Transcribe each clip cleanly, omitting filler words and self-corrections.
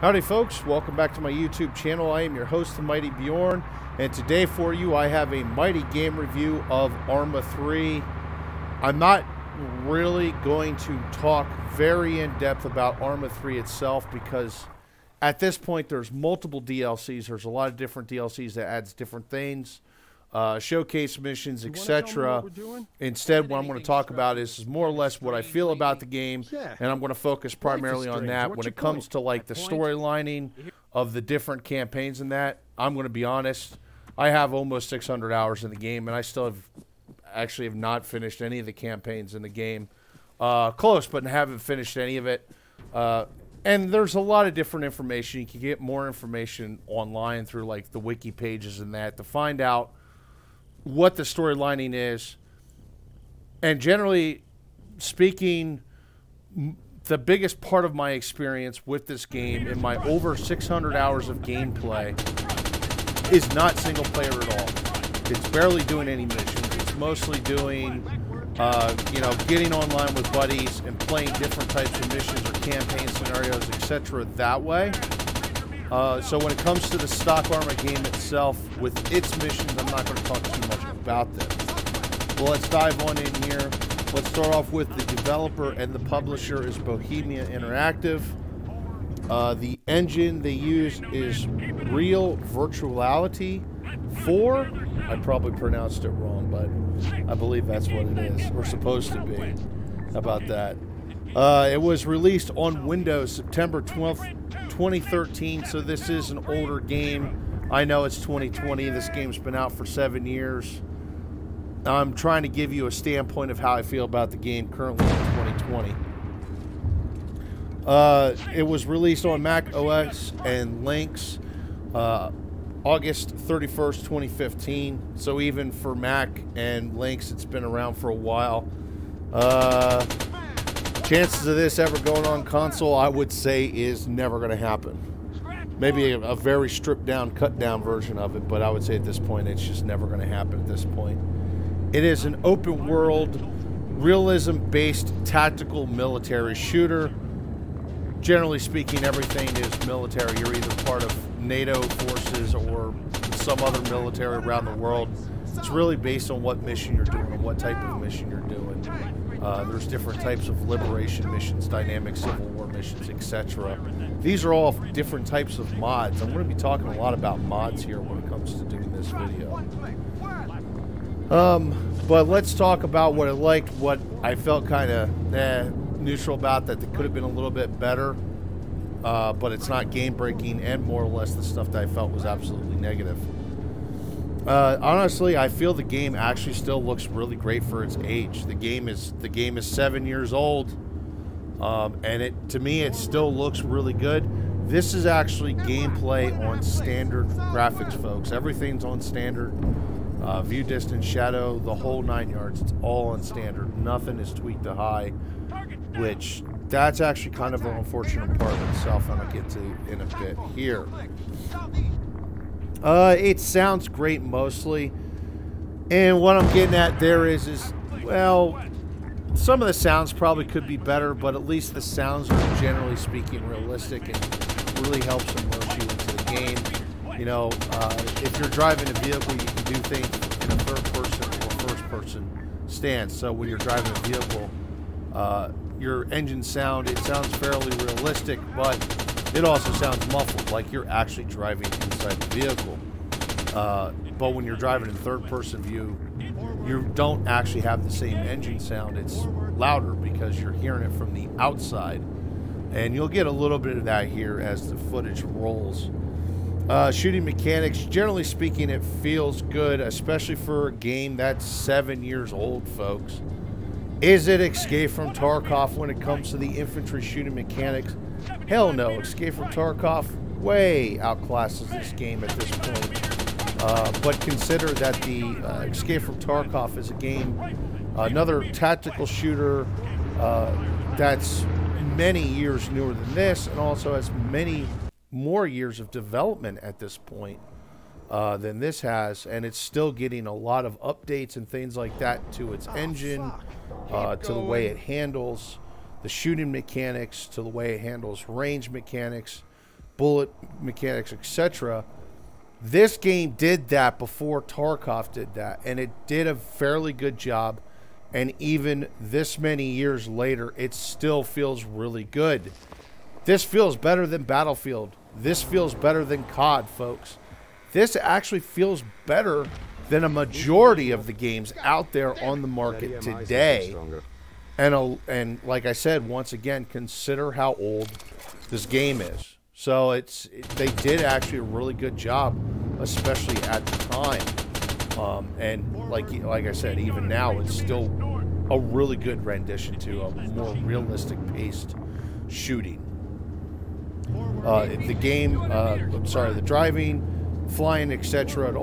Howdy folks, welcome back to my YouTube channel. I am your host, TheMightyBjorn, and today for you I have a mighty game review of Arma 3. I'm not really going to talk very in depth about Arma 3 itself because at this point there's multiple DLCs. There's a lot of different DLCs that adds different things, showcase missions, etc. Instead, what I'm going to talk about is more or less what I feel about the game, and I'm going to focus primarily on that. When it comes to like the storylining of the different campaigns and that, I'm going to be honest, I have almost 600 hours in the game, and I still have not finished any of the campaigns in the game. Close, but haven't finished any of it. And there's a lot of different information. You can get more information online through like the wiki pages and that to find out what the storylining is. And generally speaking, the biggest part of my experience with this game in my over 600 hours of gameplay is not single player at all. It's barely doing any missions. It's mostly doing, you know, getting online with buddies and playing different types of missions or campaign scenarios, etc. that way. So when it comes to the stock Arma game itself with its missions, I'm not going to talk too much about them. Well, let's dive on in here. Let's start off with the developer, and the publisher is Bohemia Interactive. The engine they use is Real Virtuality 4. I probably pronounced it wrong, but I believe that's what it is, or supposed to be. How about that? It was released on Windows September 12th, 2013, so this is an older game. I know it's 2020. This game's been out for 7 years. I'm trying to give you a standpoint of how I feel about the game currently in 2020. It was released on Mac OS and Linux August 31st, 2015. So even for Mac and Linux, it's been around for a while. Chances of this ever going on console, I would say, is never going to happen. Maybe a very stripped down, cut down version of it, but I would say at this point it's just never going to happen at this point. It is an open world, realism based tactical military shooter. Generally speaking, everything is military. You're either part of NATO forces or some other military around the world. It's really based on what mission you're doing and what type of mission you're doing. There's different types of liberation missions, dynamic civil war missions, etc. These are all different types of mods. I'm going to be talking a lot about mods here when it comes to doing this video. But let's talk about what I liked, what I felt kind of neutral about, that could have been a little bit better, but it's not game-breaking, and more or less the stuff that I felt was absolutely negative. Honestly, I feel the game actually still looks really great for its age. The game is 7 years old, and it, to me, it still looks really good. This is actually gameplay on standard graphics, folks. Everything's on standard. View distance, shadow, the whole 9 yards. It's all on standard. Nothing is tweaked to high, which that's actually kind of an unfortunate part of itself, and I'll get to in a bit here. It sounds great mostly, and what I'm getting at there is well, some of the sounds probably could be better, but at least the sounds are generally speaking realistic and really helps immerse you into the game. You know, if you're driving a vehicle, you can do things in a third-person or first-person stance. So when you're driving a vehicle, your engine sound, it sounds fairly realistic, but it also sounds muffled, like you're actually driving inside the vehicle. But when you're driving in third-person view, you don't actually have the same engine sound. It's louder because you're hearing it from the outside. And you'll get a little bit of that here as the footage rolls. Shooting mechanics, generally speaking, it feels good, especially for a game that's 7 years old, folks. Is it Escape from Tarkov when it comes to the infantry shooting mechanics? Hell no. Escape from Tarkov way outclasses this game at this point. But consider that the Escape from Tarkov is a game, another tactical shooter that's many years newer than this, and also has many more years of development at this point than this has, and it's still getting a lot of updates and things like that to its engine, to the way it handles the shooting mechanics, to the way it handles range mechanics, bullet mechanics, etc. This game did that before Tarkov did that, and it did a fairly good job. And even this many years later, it still feels really good. This feels better than Battlefield. This feels better than COD, folks. This actually feels better than a majority of the games out there on the market today. And like I said, once again, consider how old this game is. So they did actually a really good job, especially at the time. And like I said, even now, it's still a really good rendition to a more realistic-paced shooting. The game, I'm sorry, the driving, flying, etc.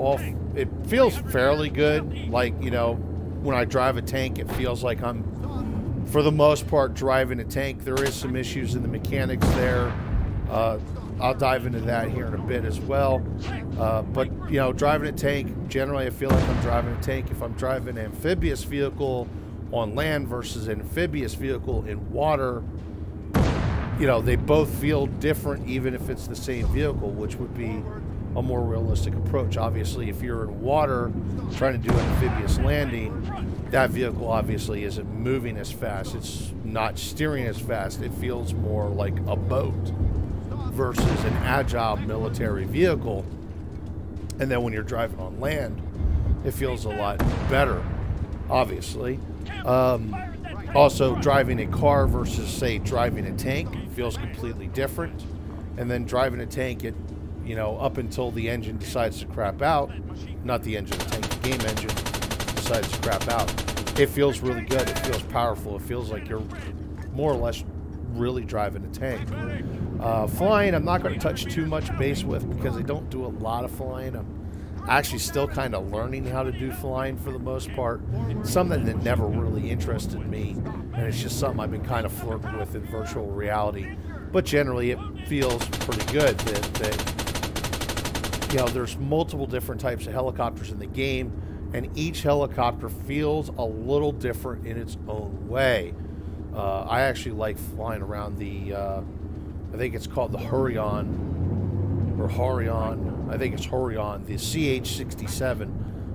It feels fairly good. Like, you know, when I drive a tank, it feels like I'm, for the most part, driving a tank. There is some issues in the mechanics there. I'll dive into that here in a bit as well. But, you know, driving a tank, generally I feel like I'm driving a tank. If I'm driving an amphibious vehicle on land versus an amphibious vehicle in water, you know, they both feel different even if it's the same vehicle, which would be a more realistic approach. Obviously, if you're in water trying to do an amphibious landing, that vehicle obviously isn't moving as fast. It's not steering as fast. It feels more like a boat versus an agile military vehicle. And then when you're driving on land, it feels a lot better, obviously. Also, driving a car versus, say, driving a tank feels completely different. And then driving a tank, it, you know, up until the engine decides to crap out, not the engine, the tank, the game engine decides to crap out, it feels really good. It feels powerful. It feels like you're more or less really driving a tank. Flying, I'm not going to touch too much base with because I don't do a lot of flying. I'm actually still kind of learning how to do flying for the most part. Something that never really interested me, and it's just something I've been kind of flirting with in virtual reality. But generally, it feels pretty good that you know, there's multiple different types of helicopters in the game, and each helicopter feels a little different in its own way. I actually like flying around the, I think it's called the Hurion, or Hurion. I think it's Hurion, the CH-67.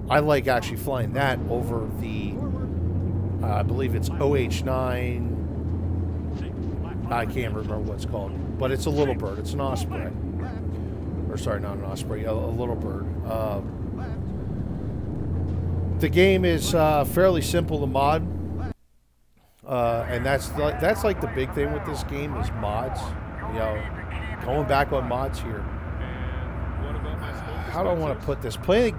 I like actually flying that over the, I believe it's OH-9. I can't remember what it's called, but it's a little bird. It's an Osprey. Or sorry, not an Osprey, a little bird. The game is fairly simple to mod. And that's like the big thing with this game is mods. You know, going back on mods here. How do I want to put this? Playing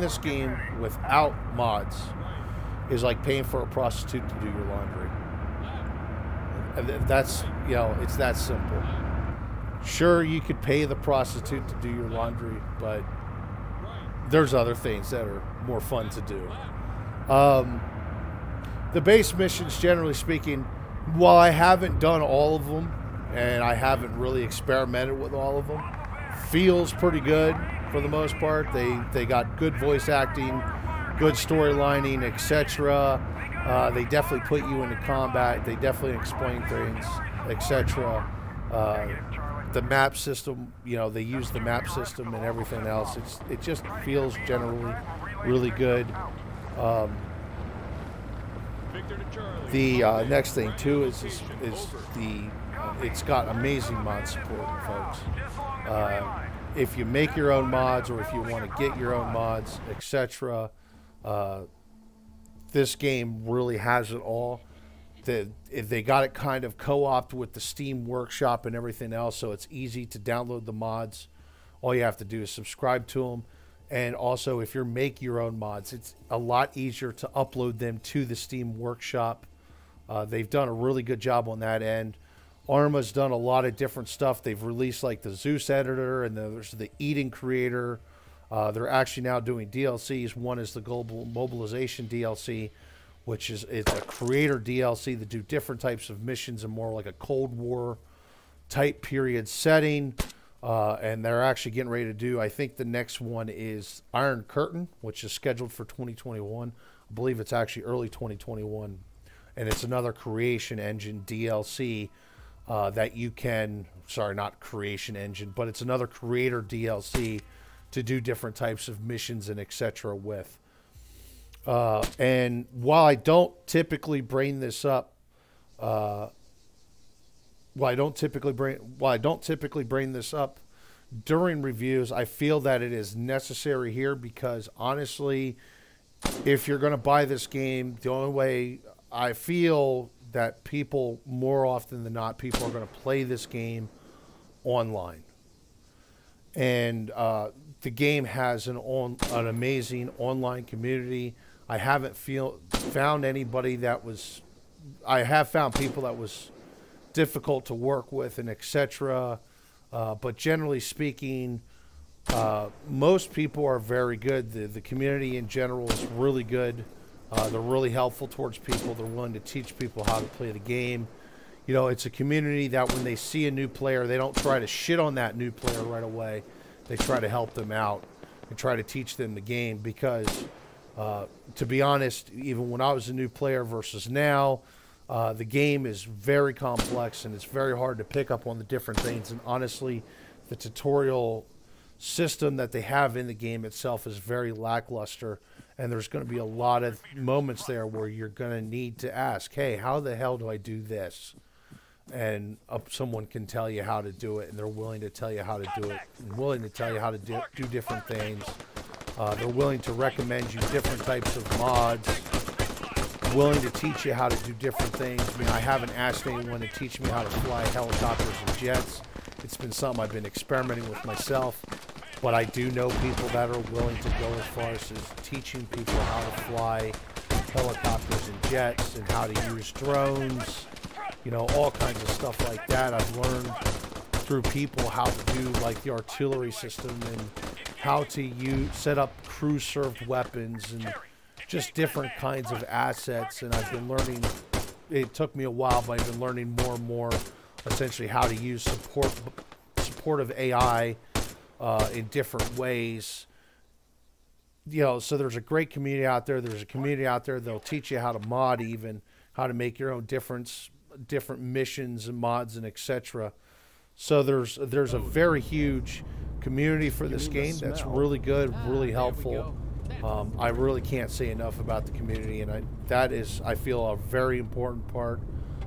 this game without mods is like paying for a prostitute to do your laundry. And that's, you know, it's that simple. Sure, you could pay the prostitute to do your laundry, but there's other things that are more fun to do. The base missions, generally speaking, while I haven't done all of them, and I haven't really experimented with all of them, feels pretty good for the most part. They got good voice acting, good storylining, etc. They definitely put you into combat. They definitely explain things, etc. The map system, you know, they use the map system and everything else. It just feels generally really good. The next thing too it's got amazing mod support, folks. If you make your own mods or if you want to get your own mods, etc., this game really has it all. They got it kind of co-opted with the Steam Workshop and everything else, so it's easy to download the mods. All you have to do is subscribe to them. And also, if you make your own mods, it's a lot easier to upload them to the Steam Workshop. They've done a really good job on that end. Arma's done a lot of different stuff. They've released like the Zeus editor and there's the Eden creator. They're actually now doing DLCs. One is the Global Mobilization DLC, which is it's a creator DLC that do different types of missions and more like a Cold War type period setting. And they're actually getting ready to do, I think the next one is Iron Curtain, which is scheduled for 2021. I believe it's actually early 2021. And it's another creation engine DLC. that you can, sorry, not creation engine, but it's another creator DLC to do different types of missions and etc. with. And while I don't typically bring this up, while I don't typically bring this up during reviews, I feel that it is necessary here because honestly, if you're going to buy this game, the only way I feel that people, more often than not, people are going to play this game online. And the game has an amazing online community. I haven't found anybody that was... I have found people that was difficult to work with and etc. But generally speaking, most people are very good. The community in general is really good. They're really helpful towards people. They're willing to teach people how to play the game. You know, it's a community that when they see a new player, they don't try to shit on that new player right away. They try to help them out and try to teach them the game because, to be honest, even when I was a new player versus now, the game is very complex and it's very hard to pick up on the different things. And honestly, the tutorial system that they have in the game itself is very lackluster. And there's going to be a lot of moments there where you're going to need to ask, hey, how the hell do I do this? And someone can tell you how to do it, and they're willing to tell you how to do it, and willing to tell you how to do different things. They're willing to recommend you different types of mods, willing to teach you how to do different things. I mean, I haven't asked anyone to teach me how to fly helicopters and jets. It's been something I've been experimenting with myself. But I do know people that are willing to go as far as teaching people how to fly helicopters and jets and how to use drones, you know, all kinds of stuff like that. I've learned through people how to do like the artillery system and how to set up crew-served weapons and just different kinds of assets. And I've been learning, it took me a while, but I've been learning more and more essentially how to use supportive AI in different ways, you know. So there's a great community out there. There's a community out there that'll teach you how to mod, even how to make your own different missions and mods and etc. So there's a very huge community for this game that's really good, really helpful. I really can't say enough about the community, and that is, I feel, a very important part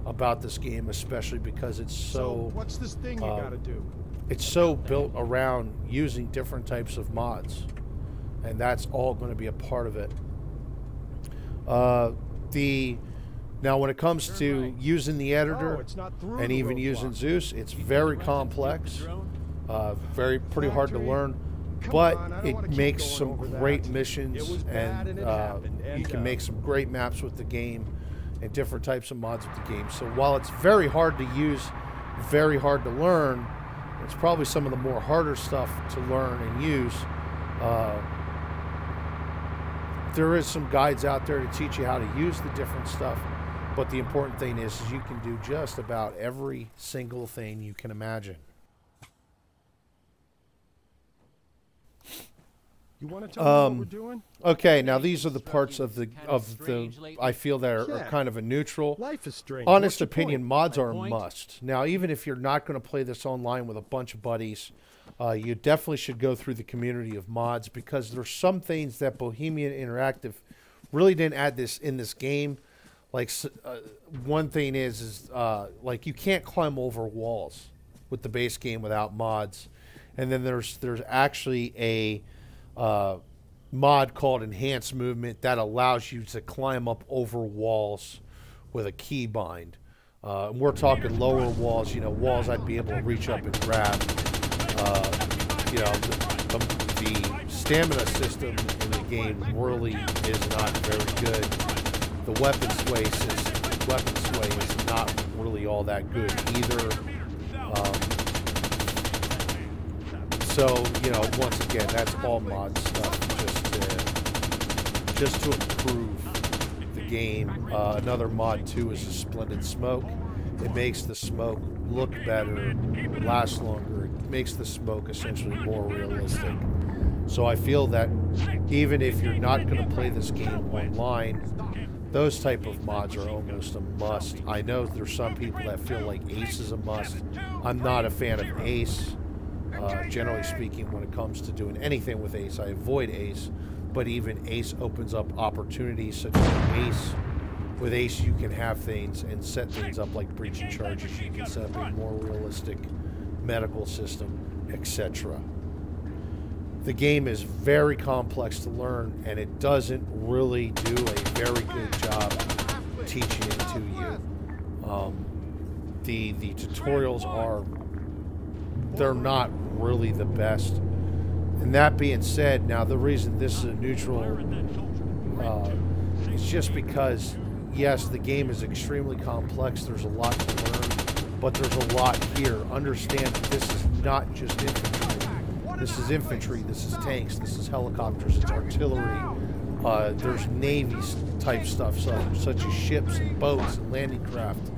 about this game, especially because it's so. What's this thing you gotta do? It's so built around using different types of mods, and that's all going to be a part of it. Now when it comes to using the editor and even using Zeus, it's very complex, pretty hard to learn, but it makes some great missions, and you can make some great maps with the game and different types of mods with the game. So while it's very hard to use, very hard to learn, it's probably some of the more harder stuff to learn and use. There is some guides out there to teach you how to use the different stuff, but the important thing is you can do just about every single thing you can imagine. You want to tell me what we're doing? Okay, now these are the parts of the I feel that are kind of a neutral. Life is strange. Honest opinion, mods are a must. Now, even if you're not going to play this online with a bunch of buddies, you definitely should go through the community of mods, because there's some things that Bohemia Interactive really didn't add in this game. Like one thing is like you can't climb over walls with the base game without mods, and then there's actually a mod called Enhanced Movement that allows you to climb up over walls with a key bind. And we're talking lower walls, you know, walls I'd be able to reach up and grab. You know, the stamina system in the game really is not very good. The weapon sway is not really all that good either. So, you know, once again, that's all mod stuff just to improve the game. Another mod, too, is the Splendid Smoke. It makes the smoke look better, last longer. It makes the smoke essentially more realistic. So I feel that even if you're not going to play this game online, Those type of mods are almost a must. I know there's some people that feel like Ace is a must. I'm not a fan of Ace. Generally speaking, when it comes to doing anything with Ace, I avoid Ace. But even Ace opens up opportunities such as Ace. With Ace, you can have things and set things up like breaching charges. You can set up a more realistic medical system, etc. The game is very complex to learn, and it doesn't really do a very good job teaching it to you. The tutorials they're not really the best. And that being said, now the reason this is a neutral is just because, yes, the game is extremely complex. There's a lot to learn, but there's a lot here. Understand that this is not just infantry. This is infantry, this is tanks, this is helicopters, it's artillery, there's Navy type stuff, such as ships and boats and landing craft.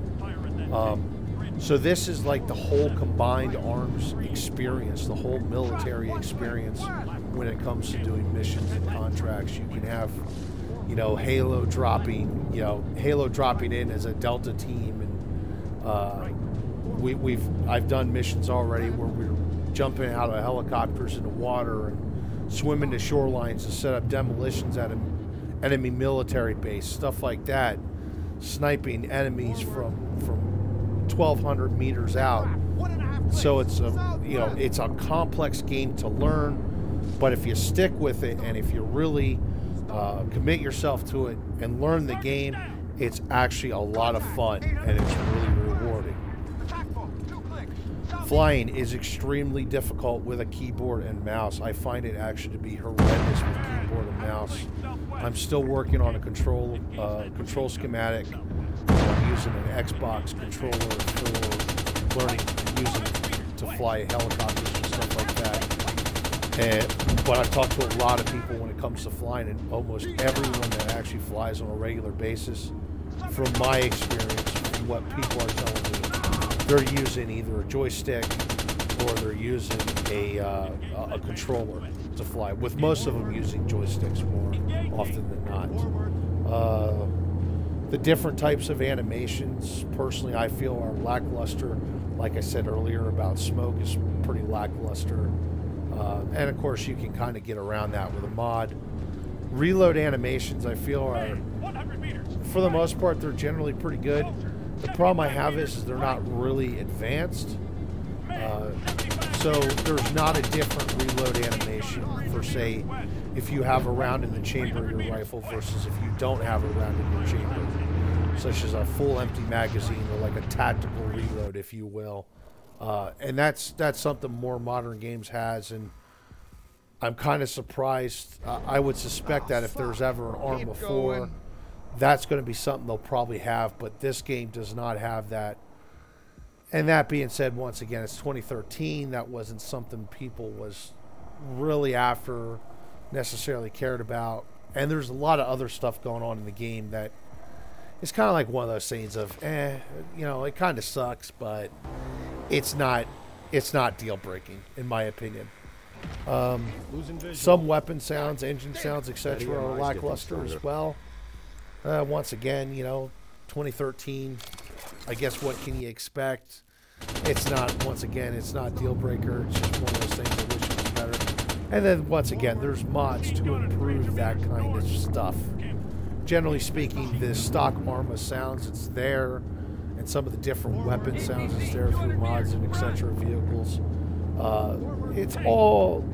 So this is like the whole combined arms experience, the whole military experience when it comes to doing missions and contracts. You can have, you know, Halo dropping in as a Delta team, and I've done missions already where we're jumping out of helicopters into water and swimming to shorelines to set up demolitions at an enemy military base, stuff like that, sniping enemies from 1,200 meters out. So it's a, you know, it's a complex game to learn, but if you stick with it and if you really commit yourself to it and learn the game, it's actually a lot of fun and it's really rewarding. Flying is extremely difficult with a keyboard and mouse. I find it actually to be horrendous with keyboard and mouse. I'm still working on a control schematic using an Xbox controller for learning to use it to fly helicopters and stuff like that. But I've talked to a lot of people when it comes to flying, and almost everyone that actually flies on a regular basis, from my experience, from what people are telling me, they're using either a joystick or they're using a controller to fly, with most of them using joysticks more often than not. The different types of animations, personally, I feel are lackluster. Like I said earlier about Smoke, is pretty lackluster. And of course, you can kind of get around that with a mod. Reload animations, I feel, are, for the most part, they're generally pretty good. The problem I have is they're not really advanced, so there's not a different reload animation for, say, if you have a round in the chamber of your rifle versus if you don't have a round in your chamber, such as a full empty magazine or like a tactical reload, if you will. And that's something more modern games has, and I'm kind of surprised. I would suspect that if there's ever an Arma 4, that's going to be something they'll probably have, but this game does not have that. And that being said, once again, it's 2013. That wasn't something people was really after, necessarily cared about. And there's a lot of other stuff going on in the game that it's kind of like one of those things of, you know, it kind of sucks, but it's not deal-breaking, in my opinion. Some weapon sounds, engine sounds, etc. are lackluster as well. Once again, you know, 2013, I guess what can you expect? It's not, once again, it's not deal breaker. It's just one of those things I wish was better. And then once again, there's mods to improve that kind of stuff. Generally speaking, the stock Arma sounds, it's there, and some of the different weapon sounds is there through mods and etc. vehicles. It's all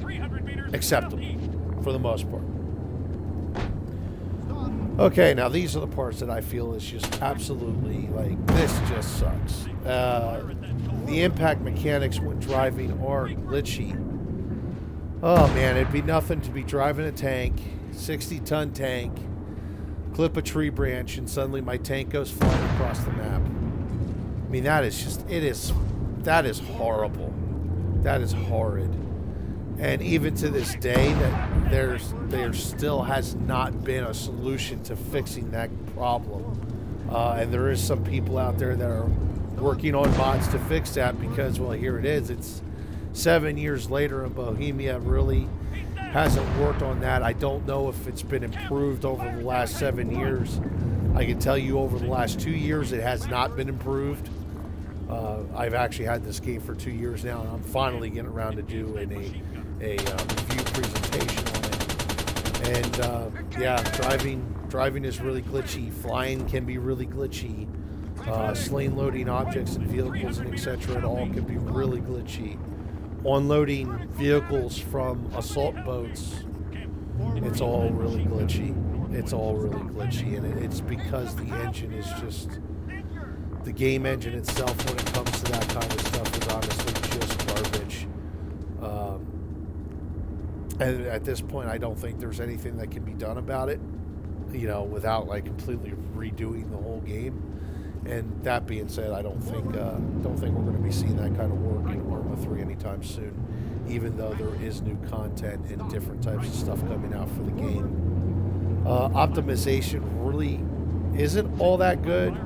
acceptable for the most part. Okay, now these are the parts that I feel is just absolutely, like, this just sucks. The impact mechanics when driving are glitchy. Oh, man, it'd be nothing to be driving a tank, 60-ton tank, clip a tree branch, and suddenly my tank goes flying across the map. I mean, that is just, that is horrible. That is horrid. And even to this day, that there still has not been a solution to fixing that problem. And there is some people out there that are working on mods to fix that because, well, here it is. It's 7 years later, and Bohemia really hasn't worked on that. I don't know if it's been improved over the last 7 years. I can tell you over the last 2 years, it has not been improved. I've actually had this game for 2 years now, and I'm finally getting around to doing a review presentation on it. And yeah, driving is really glitchy. Flying can be really glitchy. Sling loading objects and vehicles and etc. It all can be really glitchy. Unloading vehicles from assault boats, it's all really glitchy. And it's because the engine is just... The game engine itself, when it comes to that kind of stuff, is honestly just garbage. And at this point, I don't think there's anything that can be done about it, you know, without like completely redoing the whole game. And that being said, I don't think we're going to be seeing that kind of work in Arma 3 anytime soon, even though there is new content and different types of stuff coming out for the game. Optimization really isn't all that good.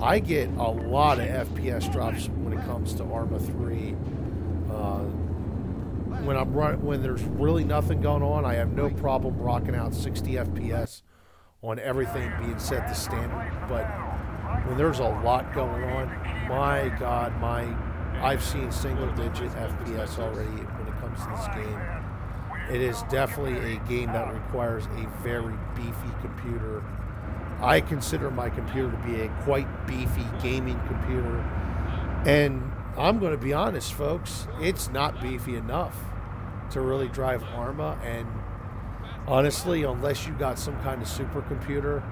I get a lot of FPS drops when it comes to Arma 3. When there's really nothing going on, I have no problem rocking out 60 FPS on everything being set to standard. But when there's a lot going on, my God, I've seen single-digit FPS already when it comes to this game. It is definitely a game that requires a very beefy computer. I consider my computer to be a quite beefy gaming computer, and I'm going to be honest, folks, it's not beefy enough to really drive Arma. And honestly, unless you got some kind of supercomputer,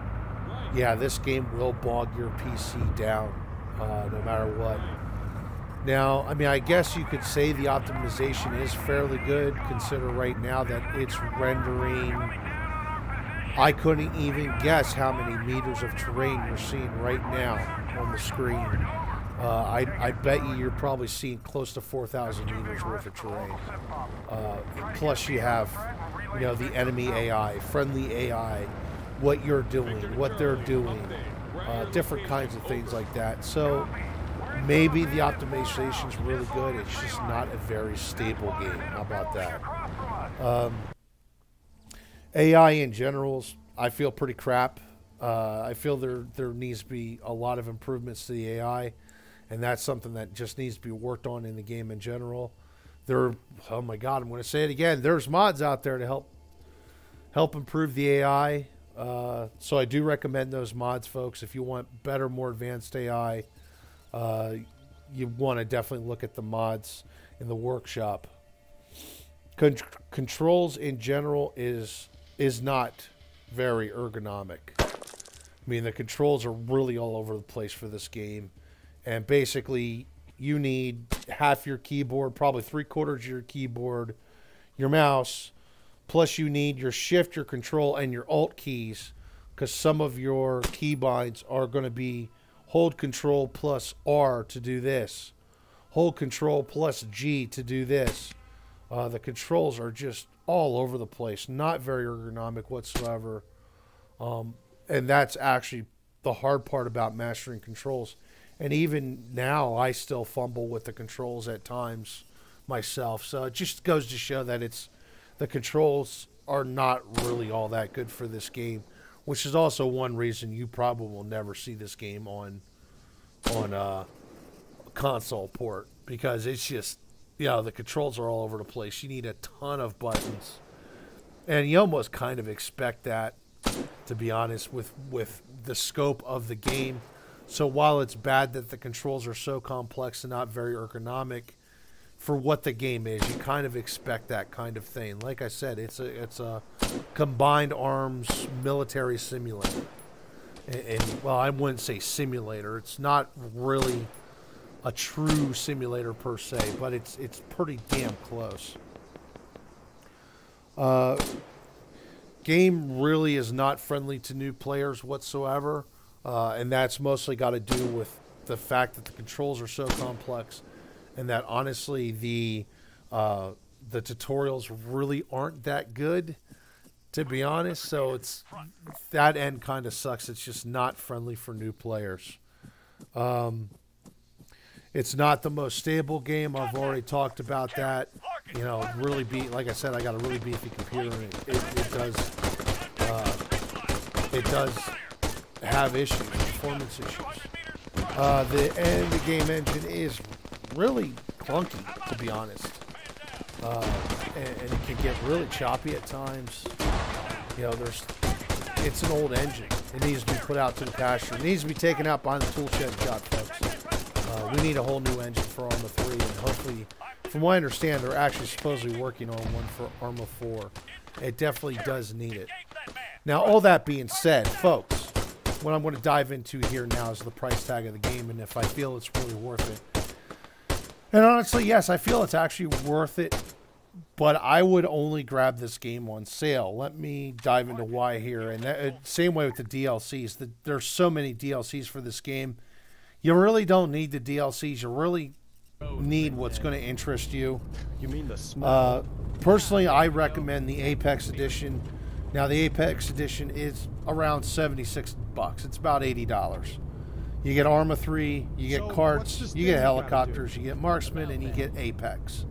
yeah, this game will bog your PC down no matter what. Now, I mean, I guess you could say the optimization is fairly good. Consider right now that it's rendering... I couldn't even guess how many meters of terrain you're seeing right now on the screen. I bet you're probably seeing close to 4,000 meters worth of terrain. Plus you have, you know, the enemy AI, friendly AI, what you're doing, what they're doing, different kinds of things like that. So maybe the optimization is really good. It's just not a very stable game. How about that? AI in general, I feel pretty crap. I feel there needs to be a lot of improvements to the AI, and that's something that just needs to be worked on in the game in general. Oh my God, I'm going to say it again. There's mods out there to help improve the AI. So I do recommend those mods, folks. If you want better, more advanced AI, you want to definitely look at the mods in the workshop. Controls in general is not very ergonomic. I mean, the controls are really all over the place for this game, and basically you need half your keyboard, probably 3/4 of your keyboard, your mouse, plus you need your shift, your control, and your alt keys, because some of your keybinds are going to be hold control plus R to do this, hold control plus G to do this. The controls are just all over the place, not very ergonomic whatsoever. And that's actually the hard part about mastering controls. And even now, I still fumble with the controls at times myself. So it just goes to show that the controls are not really all that good for this game, which is also one reason you probably will never see this game on a console port, because it's just... Yeah, the controls are all over the place. You need a ton of buttons. And you almost kind of expect that, to be honest, with the scope of the game. So while it's bad that the controls are so complex and not very ergonomic, for what the game is, you kind of expect that kind of thing. Like I said, it's a combined arms military simulator. And well, I wouldn't say simulator. It's not really... a true simulator per se, but it's pretty damn close. Game really is not friendly to new players whatsoever, and that's mostly got to do with the fact that the controls are so complex, and that honestly the tutorials really aren't that good, to be honest. So it's that end kind of sucks. It's just not friendly for new players. It's not the most stable game. I've already talked about that. You know, really be, like I said, I got a really beefy computer, and it does have issues, performance issues. The game engine is really clunky, to be honest, and it can get really choppy at times. You know, it's an old engine. It needs to be put out to the pasture. It needs to be taken out behind the tool shed shop, folks. We need a whole new engine for Arma 3, and hopefully, from what I understand, they're actually supposedly working on one for Arma 4. It definitely does need it. Now, all that being said, folks, what I'm going to dive into here now is the price tag of the game and if I feel it's really worth it. And honestly, yes, I feel it's actually worth it, but I would only grab this game on sale. Let me dive into why here. And that, same way with the DLCs. There's so many DLCs for this game. You really don't need the DLCs. You really need what's going to interest you. You mean the small? Personally, I recommend the Apex Edition. Now, the Apex Edition is around $76. It's about $80. You get Arma 3, you get carts, you get helicopters, you get marksmen, and you get Apex.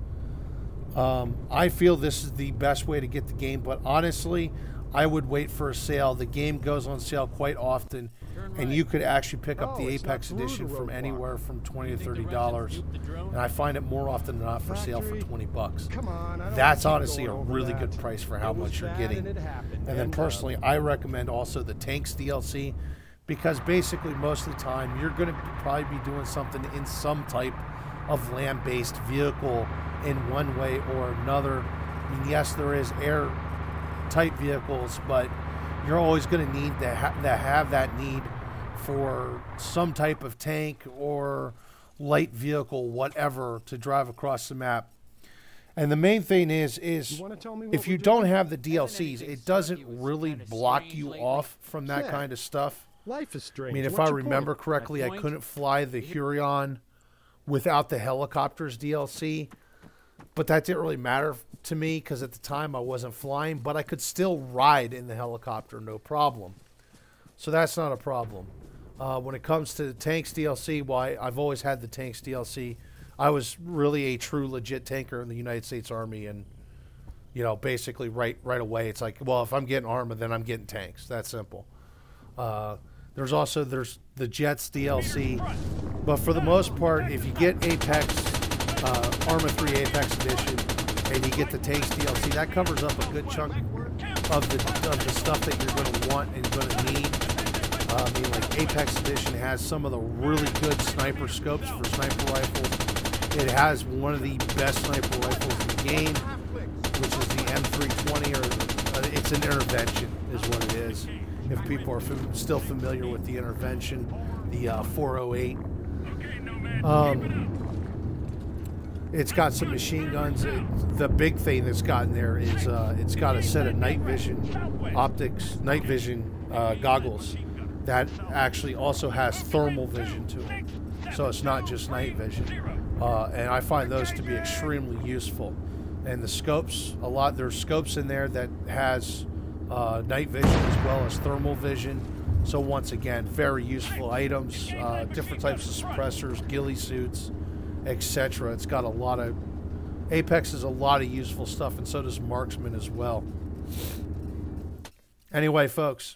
I feel this is the best way to get the game, but honestly, I would wait for a sale. The game goes on sale quite often, and you could actually pick up the Apex Edition from anywhere from $20 to $30, and I find it more often than not for sale for $20. That's honestly a really good price for how much you're getting. And then personally, I recommend also the Tanks DLC, because basically most of the time you're going to probably be doing something in some type of land-based vehicle in one way or another. And yes, there is air type vehicles, but you're always going to need to have that need for some type of tank or light vehicle, whatever, to drive across the map. And the main thing is if you don't have the DLCs, it doesn't really block you off from that kind of stuff. Life is strange. I mean, if I remember correctly, I couldn't fly the Hurion without the helicopters DLC, but that didn't really matter to me because at the time I wasn't flying, but I could still ride in the helicopter, no problem. So that's not a problem. When it comes to the Tanks DLC, why I've always had the Tanks DLC. I was really a true legit tanker in the United States Army, and you know, basically right away it's like, well, if I'm getting Arma, then I'm getting tanks. That's simple. There's also the Jets DLC, but for the most part, if you get Apex, Arma 3 Apex Edition, and you get the Tanks DLC, that covers up a good chunk of the stuff that you're going to want and going to need. I mean, like Apex Edition has some of the really good sniper scopes for sniper rifles. It has one of the best sniper rifles in the game, which is the M320, or it's an intervention, is what it is. If people are still familiar with the intervention, the 408. It's got some machine guns. The big thing that's got in there is it's got a set of night vision goggles that actually also has thermal vision to it. So it's not just night vision. And I find those to be extremely useful. And the scopes, there's scopes in there that has night vision as well as thermal vision. So once again, very useful items, different types of suppressors, ghillie suits, etc. It's got a lot of Apex is a lot of useful stuff, and so does Marksman as well. Anyway, folks,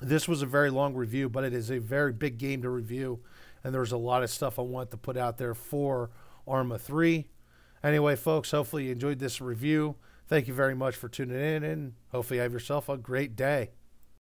this was a very long review, but it is a very big game to review, and there's a lot of stuff I want to put out there for Arma 3. Anyway, folks, hopefully you enjoyed this review. Thank you very much for tuning in, and hopefully you have yourself a great day.